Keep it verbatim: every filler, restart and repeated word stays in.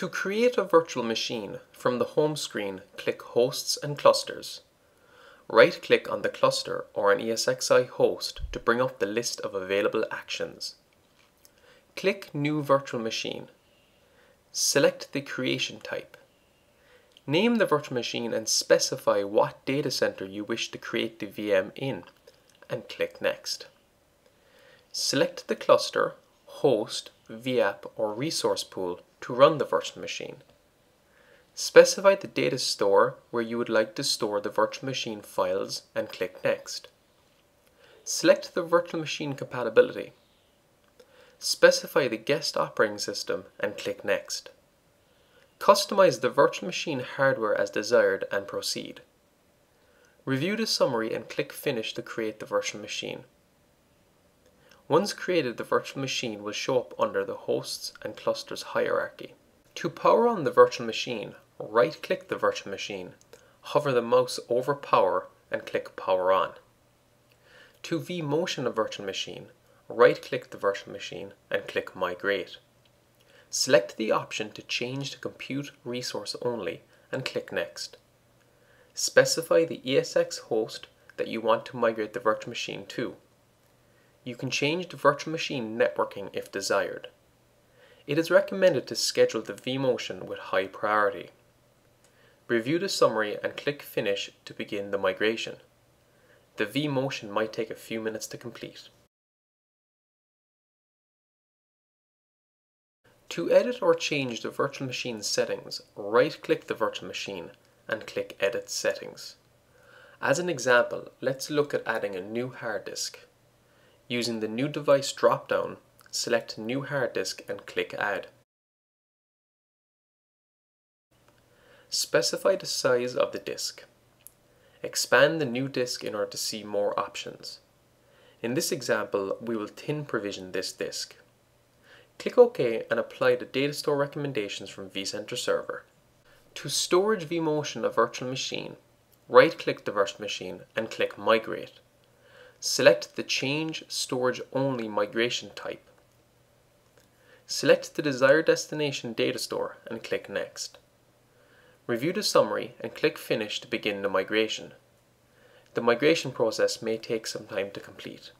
To create a virtual machine, from the home screen, click Hosts and Clusters. Right-click on the cluster or an ESXi host to bring up the list of available actions. Click New Virtual Machine. Select the creation type. Name the virtual machine and specify what data center you wish to create the V M in, and click Next. Select the cluster, host, vApp, or resource pool to run the virtual machine. Specify the data store where you would like to store the virtual machine files and click Next. Select the virtual machine compatibility. Specify the guest operating system and click Next. Customize the virtual machine hardware as desired and proceed. Review the summary and click Finish to create the virtual machine. Once created, the virtual machine will show up under the Hosts and Clusters hierarchy. To power on the virtual machine, right-click the virtual machine, hover the mouse over Power and click Power On. To vMotion a virtual machine, right-click the virtual machine and click Migrate. Select the option to change to Compute Resource Only and click Next. Specify the E S X host that you want to migrate the virtual machine to. You can change the virtual machine networking if desired. It is recommended to schedule the vMotion with high priority. Review the summary and click Finish to begin the migration. The vMotion might take a few minutes to complete. To edit or change the virtual machine settings, right-click the virtual machine and click Edit Settings. As an example, let's look at adding a new hard disk. Using the New Device drop-down, select New Hard Disk and click Add. Specify the size of the disk. Expand the new disk in order to see more options. In this example, we will thin provision this disk. Click OK and apply the data store recommendations from vCenter Server. To Storage vMotion a virtual machine, right-click the virtual machine and click Migrate. Select the Change Storage Only migration type. Select the desired destination data store and click Next. Review the summary and click Finish to begin the migration. The migration process may take some time to complete.